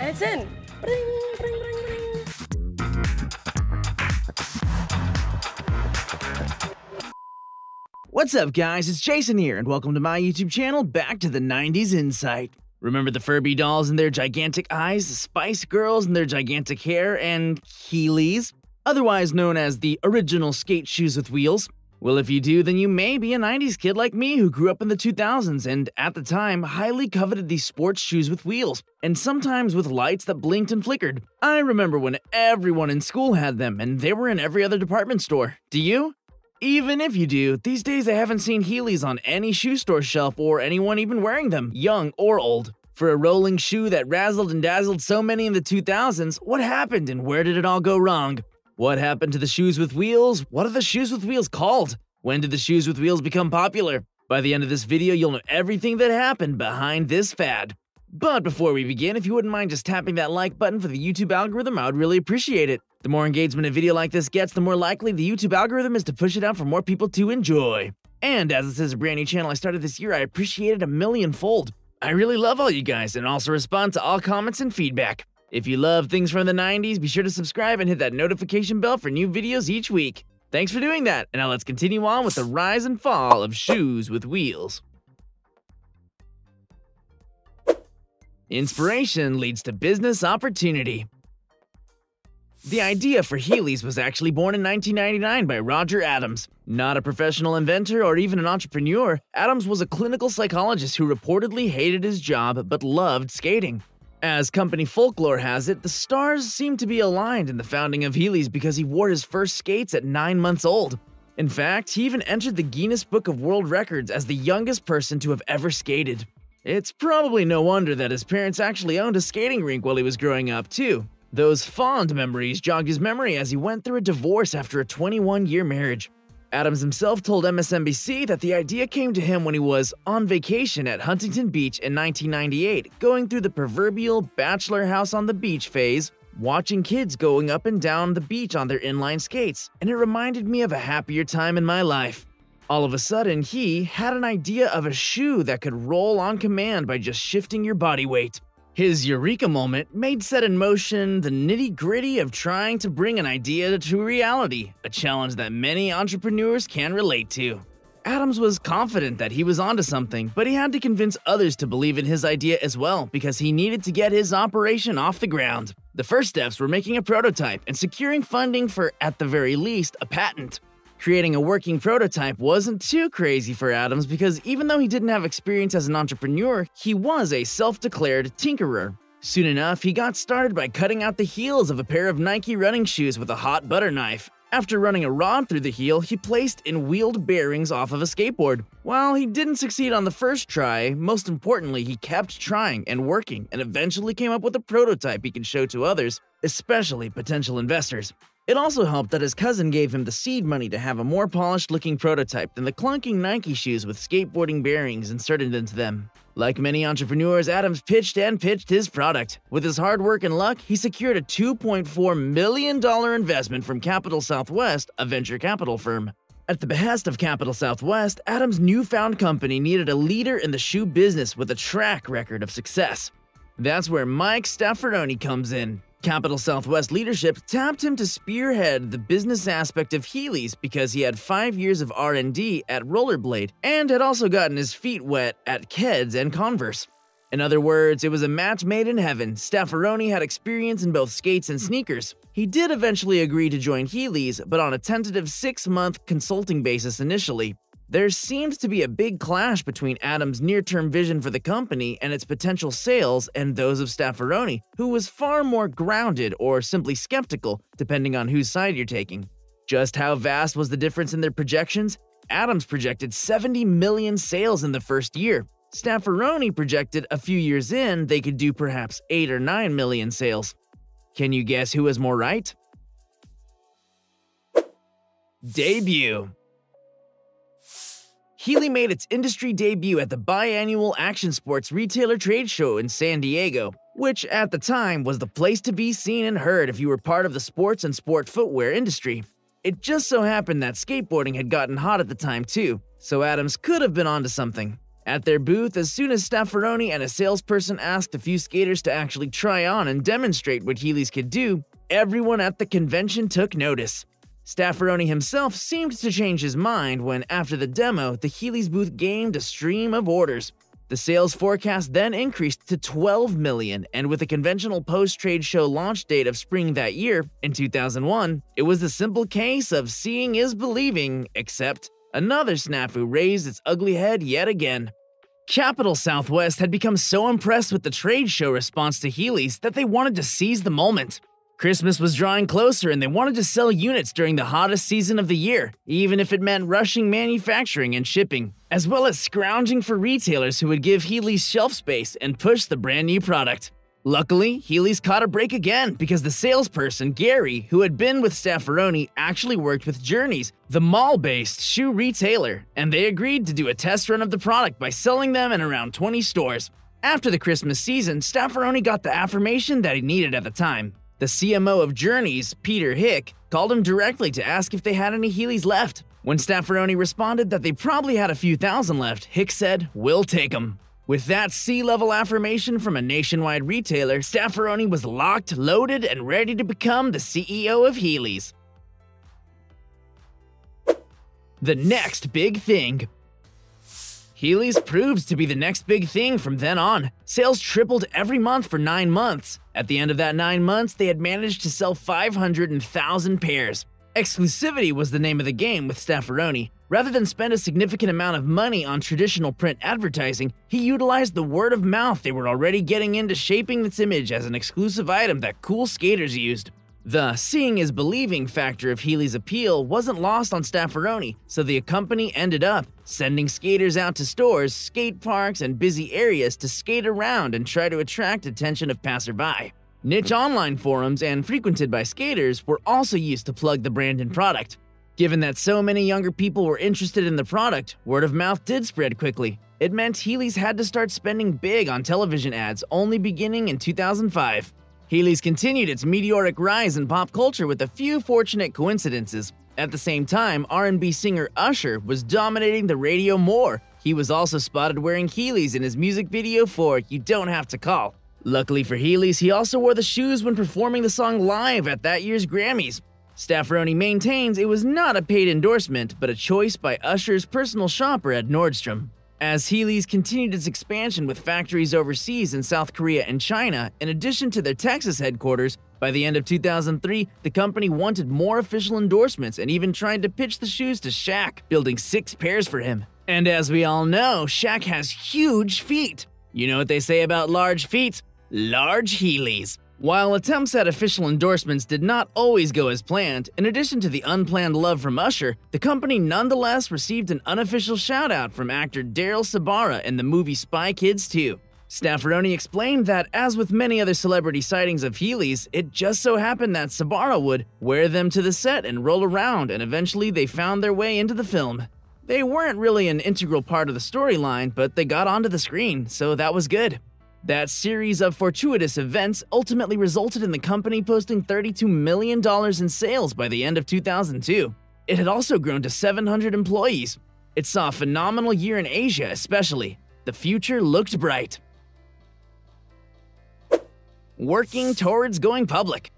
And it's in. Bring, bring, bring, bring. What's up, guys? It's Jason here, and welcome to my YouTube channel, Back to the 90s Insight. Remember the Furby dolls and their gigantic eyes, the Spice Girls and their gigantic hair, and Heelys, otherwise known as the original skate shoes with wheels? Well, if you do, then you may be a 90s kid like me who grew up in the 2000s and, at the time, highly coveted these sports shoes with wheels, and sometimes with lights that blinked and flickered. I remember when everyone in school had them, and they were in every other department store. Do you? Even if you do, these days I haven't seen Heelys on any shoe store shelf or anyone even wearing them, young or old. For a rolling shoe that razzled and dazzled so many in the 2000s, what happened and where did it all go wrong? What happened to the shoes with wheels? What are the shoes with wheels called? When did the shoes with wheels become popular? By the end of this video, you'll know everything that happened behind this fad. But before we begin, if you wouldn't mind just tapping that like button for the YouTube algorithm, I would really appreciate it. The more engagement a video like this gets, the more likely the YouTube algorithm is to push it out for more people to enjoy. And as this is a brand new channel I started this year, I appreciate it 1,000,000-fold. I really love all you guys and also respond to all comments and feedback. If you love things from the 90s, be sure to subscribe and hit that notification bell for new videos each week. Thanks for doing that, and now let's continue on with the rise and fall of shoes with wheels. Inspiration leads to business opportunity. The idea for Heelys was actually born in 1999 by Roger Adams. Not a professional inventor or even an entrepreneur, Adams was a clinical psychologist who reportedly hated his job but loved skating. As company folklore has it, the stars seemed to be aligned in the founding of Heelys because he wore his first skates at 9 months old. In fact, he even entered the Guinness Book of World Records as the youngest person to have ever skated. It's probably no wonder that his parents actually owned a skating rink while he was growing up, too. Those fond memories jogged his memory as he went through a divorce after a 21-year marriage. Adams himself told MSNBC that the idea came to him when he was on vacation at Huntington Beach in 1998, going through the proverbial bachelor house on the beach phase, watching kids going up and down the beach on their inline skates, and it reminded me of a happier time in my life. All of a sudden, he had an idea of a shoe that could roll on command by just shifting your body weight. His eureka moment made set in motion the nitty-gritty of trying to bring an idea to reality, a challenge that many entrepreneurs can relate to. Adams was confident that he was onto something, but he had to convince others to believe in his idea as well because he needed to get his operation off the ground. The first steps were making a prototype and securing funding for, at the very least, a patent. Creating a working prototype wasn't too crazy for Adams because even though he didn't have experience as an entrepreneur, he was a self-declared tinkerer. Soon enough, he got started by cutting out the heels of a pair of Nike running shoes with a hot butter knife. After running a rod through the heel, he placed in wheeled bearings off of a skateboard. While he didn't succeed on the first try, most importantly, he kept trying and working and eventually came up with a prototype he could show to others, especially potential investors. It also helped that his cousin gave him the seed money to have a more polished-looking prototype than the clunking Nike shoes with skateboarding bearings inserted into them. Like many entrepreneurs, Adams pitched and pitched his product. With his hard work and luck, he secured a $2.4 million investment from Capital Southwest, a venture capital firm. At the behest of Capital Southwest, Adams' newfound company needed a leader in the shoe business with a track record of success. That's where Mike Staffaroni comes in. Capital Southwest leadership tapped him to spearhead the business aspect of Heelys because he had 5 years of R&D at Rollerblade and had also gotten his feet wet at Keds and Converse. In other words, it was a match made in heaven. Staffaroni had experience in both skates and sneakers. He did eventually agree to join Heelys, but on a tentative 6-month consulting basis initially. There seemed to be a big clash between Adams' near-term vision for the company and its potential sales and those of Staffaroni, who was far more grounded or simply skeptical, depending on whose side you're taking. Just how vast was the difference in their projections? Adams projected 70 million sales in the first year. Staffaroni projected a few years in they could do perhaps 8 or 9 million sales. Can you guess who was more right? Debut. Heelys made its industry debut at the biannual Action Sports Retailer Trade Show in San Diego, which at the time was the place to be seen and heard if you were part of the sports and sport footwear industry. It just so happened that skateboarding had gotten hot at the time too. So Adams could have been onto something. At their booth, as soon as Staffaroni and a salesperson asked a few skaters to actually try on and demonstrate what Heelys could do, everyone at the convention took notice. Staffaroni himself seemed to change his mind when, after the demo, the Heelys booth gained a stream of orders. The sales forecast then increased to 12 million, and with a conventional post-trade show launch date of spring that year, in 2001, it was a simple case of seeing is believing, except another snafu raised its ugly head yet again. Capital Southwest had become so impressed with the trade show response to Heelys that they wanted to seize the moment. Christmas was drawing closer and they wanted to sell units during the hottest season of the year, even if it meant rushing manufacturing and shipping, as well as scrounging for retailers who would give Heelys shelf space and push the brand new product. Luckily, Heelys caught a break again because the salesperson, Gary, who had been with Staffaroni, actually worked with Journeys, the mall-based shoe retailer, and they agreed to do a test run of the product by selling them in around 20 stores. After the Christmas season, Staffaroni got the affirmation that he needed at the time. The CMO of Journeys, Peter Hick, called him directly to ask if they had any Heelys left. When Staffaroni responded that they probably had a few thousand left, Hick said, "We'll take them." With that C-level affirmation from a nationwide retailer, Staffaroni was locked, loaded, and ready to become the CEO of Heelys. The next big thing. Heelys proved to be the next big thing from then on. Sales tripled every month for 9 months. At the end of that 9 months, they had managed to sell 500,000 pairs. Exclusivity was the name of the game with Staffaroni. Rather than spend a significant amount of money on traditional print advertising, he utilized the word of mouth they were already getting into shaping its image as an exclusive item that cool skaters used. The seeing is believing factor of Heelys' appeal wasn't lost on Staffaroni, so the company ended up sending skaters out to stores, skate parks, and busy areas to skate around and try to attract attention of passerby. Niche online forums and frequented by skaters were also used to plug the brand and product. Given that so many younger people were interested in the product, word of mouth did spread quickly. It meant Heelys had to start spending big on television ads, only beginning in 2005. Heelys continued its meteoric rise in pop culture with a few fortunate coincidences. At the same time, R&B singer Usher was dominating the radio more. He was also spotted wearing Heelys in his music video for You Don't Have to Call. Luckily for Heelys, he also wore the shoes when performing the song live at that year's Grammys. Staffaroni maintains it was not a paid endorsement, but a choice by Usher's personal shopper at Nordstrom. As Heelys continued its expansion with factories overseas in South Korea and China, in addition to their Texas headquarters, by the end of 2003, the company wanted more official endorsements and even tried to pitch the shoes to Shaq, building 6 pairs for him. And as we all know, Shaq has huge feet. You know what they say about large feet? Large Heelys. While attempts at official endorsements did not always go as planned, in addition to the unplanned love from Usher, the company nonetheless received an unofficial shout-out from actor Daryl Sabara in the movie Spy Kids 2. Staffaroni explained that, as with many other celebrity sightings of Heelys, it just so happened that Sabara would wear them to the set and roll around, and eventually they found their way into the film. They weren't really an integral part of the storyline, but they got onto the screen, so that was good. That series of fortuitous events ultimately resulted in the company posting $32 million in sales by the end of 2002. It had also grown to 700 employees. It saw a phenomenal year in Asia especially. The future looked bright. Working towards going public.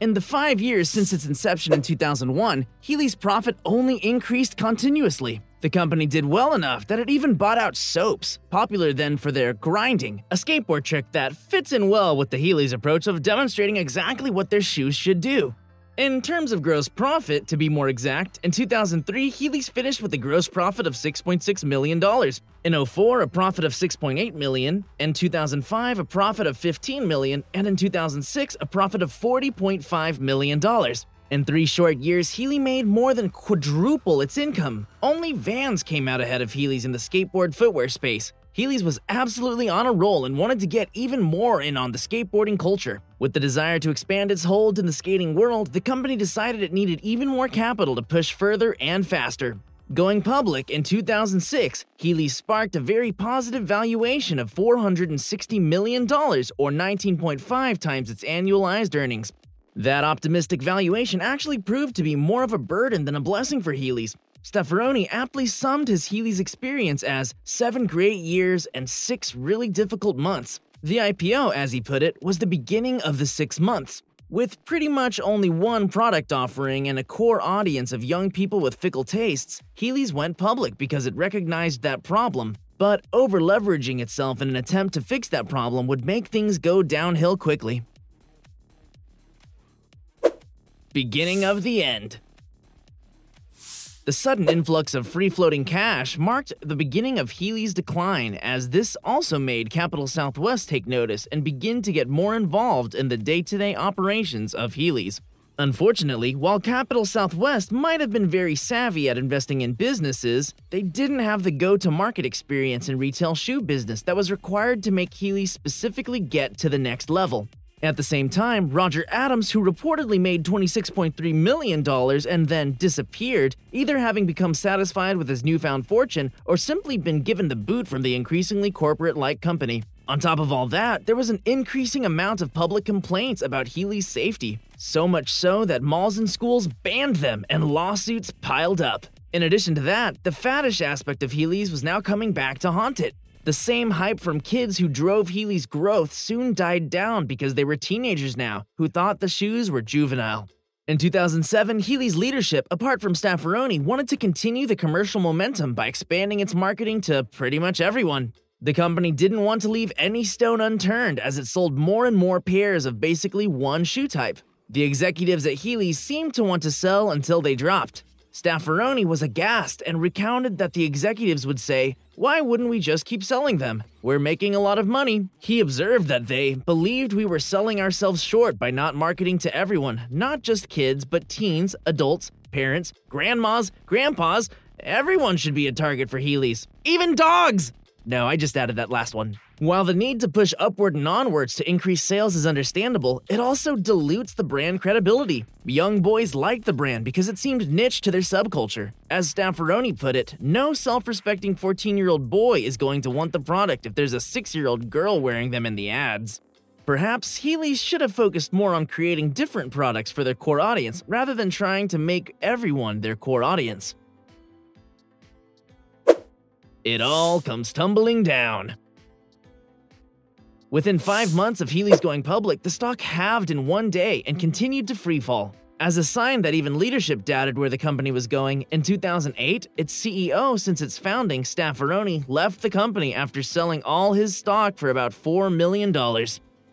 In the 5 years since its inception in 2001, Heelys' profit only increased continuously. The company did well enough that it even bought out soaps, popular then for their grinding, a skateboard trick that fits in well with the Heelys' approach of demonstrating exactly what their shoes should do. In terms of gross profit, to be more exact, in 2003, Heelys finished with a gross profit of $6.6 million, in 2004 a profit of $6.8 million, in 2005 a profit of $15 million, and in 2006 a profit of $40.5 million. In 3 short years, Heelys made more than quadruple its income. Only Vans came out ahead of Heelys in the skateboard footwear space. Heelys was absolutely on a roll and wanted to get even more in on the skateboarding culture. With the desire to expand its hold in the skating world, the company decided it needed even more capital to push further and faster. Going public in 2006, Heelys sparked a very positive valuation of $460 million, or 19.5 times its annualized earnings. That optimistic valuation actually proved to be more of a burden than a blessing for Heelys. Staffaroni aptly summed his Heelys experience as 7 great years and 6 really difficult months. The IPO, as he put it, was the beginning of the 6 months. With pretty much only one product offering and a core audience of young people with fickle tastes, Heelys went public because it recognized that problem, but over-leveraging itself in an attempt to fix that problem would make things go downhill quickly. Beginning of the end. The sudden influx of free-floating cash marked the beginning of Heelys' decline, as this also made Capital Southwest take notice and begin to get more involved in the day-to-day operations of Heelys. Unfortunately, while Capital Southwest might have been very savvy at investing in businesses, they didn't have the go-to-market experience in retail shoe business that was required to make Heelys specifically get to the next level. At the same time, Roger Adams, who reportedly made $26.3 million and then disappeared, either having become satisfied with his newfound fortune or simply been given the boot from the increasingly corporate-like company. On top of all that, there was an increasing amount of public complaints about Heelys' safety, so much so that malls and schools banned them and lawsuits piled up. In addition to that, the faddish aspect of Heelys was now coming back to haunt it. The same hype from kids who drove Heelys' growth soon died down because they were teenagers now, who thought the shoes were juvenile. In 2007, Heelys' leadership, apart from Staffaroni, wanted to continue the commercial momentum by expanding its marketing to pretty much everyone. The company didn't want to leave any stone unturned, as it sold more and more pairs of basically one shoe type. The executives at Heelys seemed to want to sell until they dropped. Staffaroni was aghast and recounted that the executives would say, "Why wouldn't we just keep selling them? We're making a lot of money." He observed that they believed we were selling ourselves short by not marketing to everyone, not just kids, but teens, adults, parents, grandmas, grandpas. Everyone should be a target for Heelys. Even dogs! No, I just added that last one. While the need to push upward and onwards to increase sales is understandable, it also dilutes the brand credibility. Young boys liked the brand because it seemed niche to their subculture. As Staffaroni put it, no self-respecting 14-year-old boy is going to want the product if there's a 6-year-old girl wearing them in the ads. Perhaps Heelys should have focused more on creating different products for their core audience rather than trying to make everyone their core audience. It all comes tumbling down. Within 5 months of Heelys going public, the stock halved in one day and continued to freefall. As a sign that even leadership doubted where the company was going, in 2008, its CEO since its founding, Staffaroni, left the company after selling all his stock for about $4 million.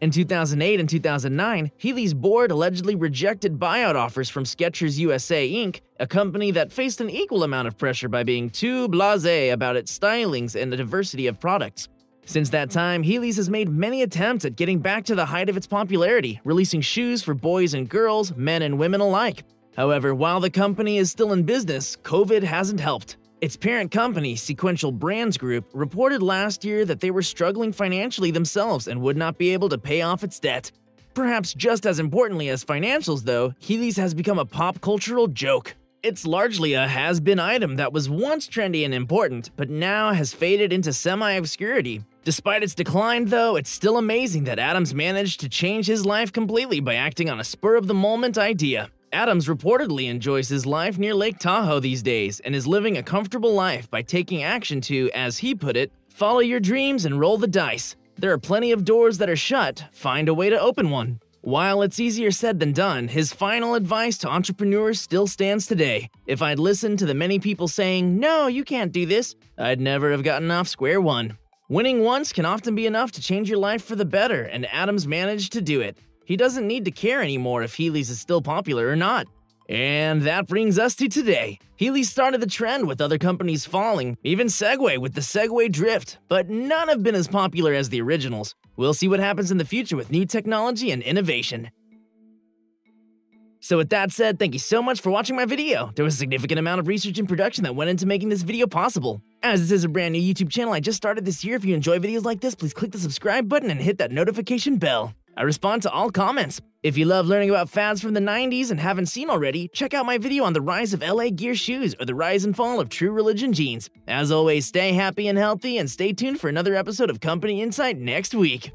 In 2008 and 2009, Heelys' board allegedly rejected buyout offers from Skechers USA Inc., a company that faced an equal amount of pressure by being too blasé about its stylings and the diversity of products. Since that time, Heelys has made many attempts at getting back to the height of its popularity, releasing shoes for boys and girls, men and women alike. However, while the company is still in business, COVID hasn't helped. Its parent company, Sequential Brands Group, reported last year that they were struggling financially themselves and would not be able to pay off its debt. Perhaps just as importantly as financials, though, Heelys has become a pop cultural joke. It's largely a has-been item that was once trendy and important, but now has faded into semi-obscurity. Despite its decline, though, it's still amazing that Adams managed to change his life completely by acting on a spur-of-the-moment idea. Adams reportedly enjoys his life near Lake Tahoe these days and is living a comfortable life by taking action to, as he put it, follow your dreams and roll the dice. There are plenty of doors that are shut, find a way to open one. While it's easier said than done, his final advice to entrepreneurs still stands today. If I'd listened to the many people saying, "No, you can't do this," I'd never have gotten off square one. Winning once can often be enough to change your life for the better, and Adams managed to do it. He doesn't need to care anymore if Heelys is still popular or not. And that brings us to today. Heelys started the trend with other companies falling, even Segway with the Segway drift, but none have been as popular as the originals. We'll see what happens in the future with new technology and innovation. So with that said, thank you so much for watching my video. There was a significant amount of research and production that went into making this video possible. As this is a brand new YouTube channel I just started this year, if you enjoy videos like this, please click the subscribe button and hit that notification bell. I respond to all comments. If you love learning about fads from the 90s and haven't seen already, check out my video on the rise of LA Gear shoes or the rise and fall of True Religion jeans. As always, stay happy and healthy and stay tuned for another episode of Company Insight next week.